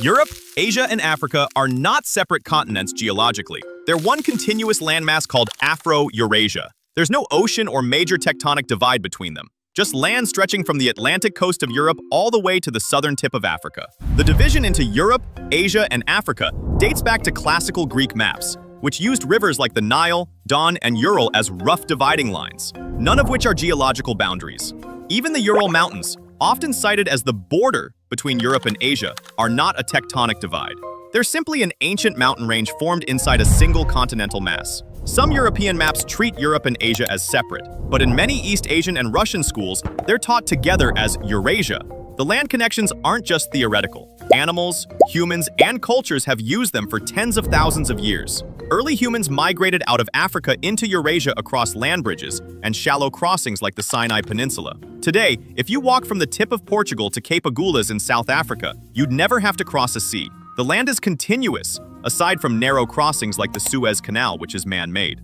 Europe, Asia, and Africa are not separate continents geologically. They're one continuous landmass called Afro-Eurasia. There's no ocean or major tectonic divide between them, just land stretching from the Atlantic coast of Europe all the way to the southern tip of Africa. The division into Europe, Asia, and Africa dates back to classical Greek maps, which used rivers like the Nile, Don, and Ural as rough dividing lines, none of which are geological boundaries. Even the Ural Mountains, often cited as the border between Europe and Asia, are not a tectonic divide. They're simply an ancient mountain range formed inside a single continental mass. Some European maps treat Europe and Asia as separate, but in many East Asian and Russian schools, they're taught together as Eurasia. The land connections aren't just theoretical. Animals, humans, and cultures have used them for tens of thousands of years. Early humans migrated out of Africa into Eurasia across land bridges and shallow crossings like the Sinai Peninsula. Today, if you walk from the tip of Portugal to Cape Agulhas in South Africa, you'd never have to cross a sea. The land is continuous, aside from narrow crossings like the Suez Canal, which is man-made.